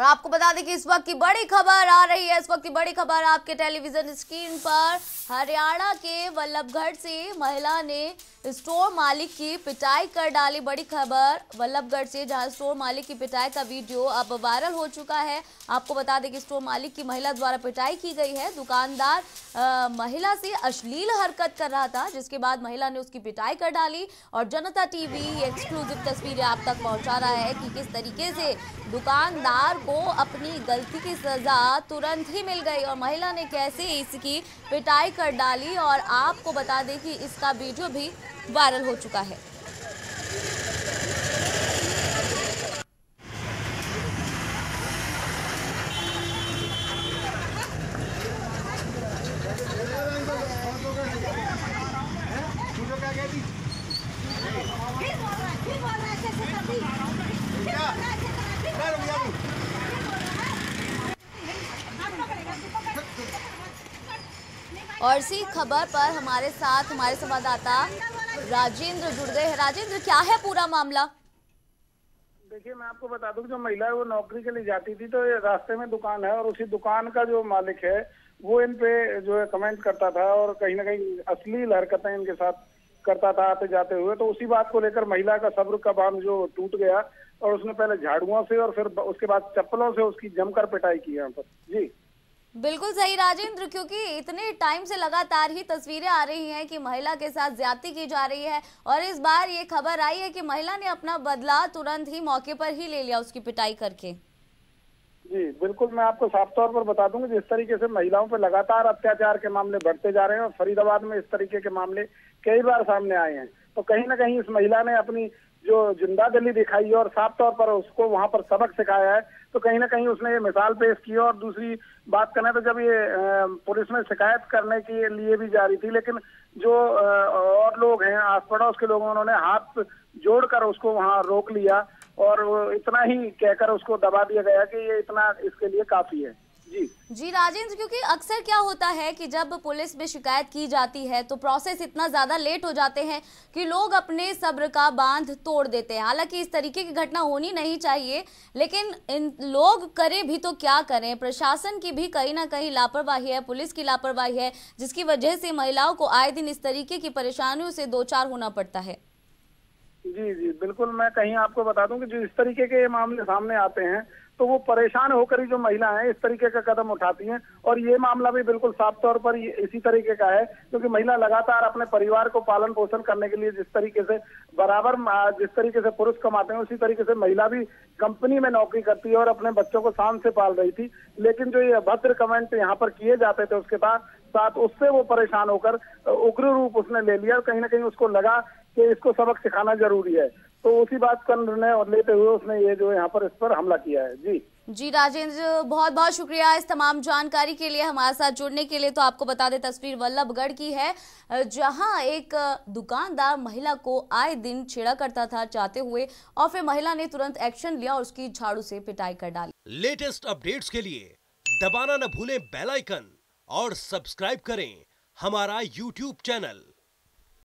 और आपको बता दें कि इस वक्त की बड़ी खबर आ रही है। इस वक्त की बड़ी खबर आपके टेलीविजन स्क्रीन पर, हरियाणा के वल्लभगढ़ से महिला ने स्टोर मालिक की पिटाई कर डाली। बड़ी खबर वल्लभगढ़ से, जहां स्टोर मालिक की पिटाई का वीडियो अब वायरल हो चुका है। आपको बता दें कि स्टोर मालिक की महिला द्वारा पिटाई की गई है। दुकानदार महिला से अश्लील हरकत कर रहा था, जिसके बाद महिला ने उसकी पिटाई कर डाली। और जनता टीवी एक्सक्लूसिव तस्वीरें आप तक पहुंचा रहा है कि किस तरीके से दुकानदार को अपनी गलती की सज़ा तुरंत ही मिल गई और महिला ने कैसे इसकी पिटाई कर डाली। और आपको बता दें कि इसका वीडियो भी वायरल हो चुका है। और इसी खबर पर हमारे साथ हमारे संवाददाता राजेंद्र जुड़ गए हैं। राजेंद्र, क्या है पूरा मामला? देखिए, मैं आपको बता दूं, जो महिला है वो नौकरी के लिए जाती थी, तो ये रास्ते में दुकान है और उसी दुकान का जो मालिक है वो इन पे जो है कमेंट करता था और कहीं ना कहीं अश्लील हरकतें इनके साथ करता था आते जाते हुए। तो उसी बात को लेकर महिला का सब्र का बांध जो टूट गया और उसने पहले झाड़ुओं से और फिर उसके बाद चप्पलों से उसकी जमकर पिटाई की यहाँ पर। जी बिल्कुल सही राजेंद्र, क्योंकि इतने टाइम से लगातार ही तस्वीरें आ रही हैं कि महिला के साथ ज्यादती की जा रही है और इस बार ये खबर आई है कि महिला ने अपना बदला तुरंत ही मौके पर ही ले लिया उसकी पिटाई करके। जी बिल्कुल, मैं आपको साफ तौर पर बता दूंगी, जिस तरीके से महिलाओं पर लगातार अत्याचार के मामले बढ़ते जा रहे हैं और फरीदाबाद में इस तरीके के मामले कई बार सामने आए हैं, तो कहीं ना कहीं इस महिला ने अपनी जो जिंदा दिली दिखाई है और साफ तौर पर उसको वहां पर सबक सिखाया है, तो कहीं ना कहीं उसने ये मिसाल पेश की। और दूसरी बात करें तो जब ये पुलिस में शिकायत करने के लिए भी जा रही थी, लेकिन जो और लोग हैं आस पड़ोस के लोग, उन्होंने हाथ जोड़कर उसको वहां रोक लिया और इतना ही कहकर उसको दबा दिया गया कि ये इतना इसके लिए काफी है। जी राजेंद्र, क्योंकि अक्सर क्या होता है कि जब पुलिस में शिकायत की जाती है तो प्रोसेस इतना ज्यादा लेट हो जाते हैं कि लोग अपने सब्र का बांध तोड़ देते हैं। हालांकि इस तरीके की घटना होनी नहीं चाहिए, लेकिन इन लोग करें भी तो क्या करें, प्रशासन की भी कहीं ना कहीं लापरवाही है, पुलिस की लापरवाही है, जिसकी वजह से महिलाओं को आए दिन इस तरीके की परेशानियों से दो चार होना पड़ता है। जी जी बिल्कुल, मैं कहीं आपको बता दूं कि जो इस तरीके के मामले सामने आते हैं तो वो परेशान होकर ही जो महिला है इस तरीके का कदम उठाती हैं। और ये मामला भी बिल्कुल साफ तौर पर इसी तरीके का है, क्योंकि महिला लगातार अपने परिवार को पालन पोषण करने के लिए जिस तरीके से बराबर जिस तरीके से पुरुष कमाते हैं, उसी तरीके से महिला भी कंपनी में नौकरी करती है और अपने बच्चों को शान से पाल रही थी। लेकिन जो ये अभद्र कमेंट यहाँ पर किए जाते थे उसके साथ उससे वो परेशान होकर उग्र रूप उसने ले लिया और कहीं ना कहीं उसको लगा कि इसको सबक सिखाना जरूरी है, तो उसी बात का निर्णय लेते हुए उसने ये जो यहाँ पर इस पर हमला किया है। जी राजेंद्र, बहुत बहुत शुक्रिया इस तमाम जानकारी के लिए, हमारे साथ जुड़ने के लिए। तो आपको बता दें, तस्वीर वल्लभगढ़ की है, जहां एक दुकानदार महिला को आए दिन छेड़ा करता था जाते हुए और फिर महिला ने तुरंत एक्शन लिया और उसकी झाड़ू से पिटाई कर डाली। लेटेस्ट अपडेट्स के लिए दबाना न भूलें बेल आइकन और सब्सक्राइब करें हमारा YouTube चैनल।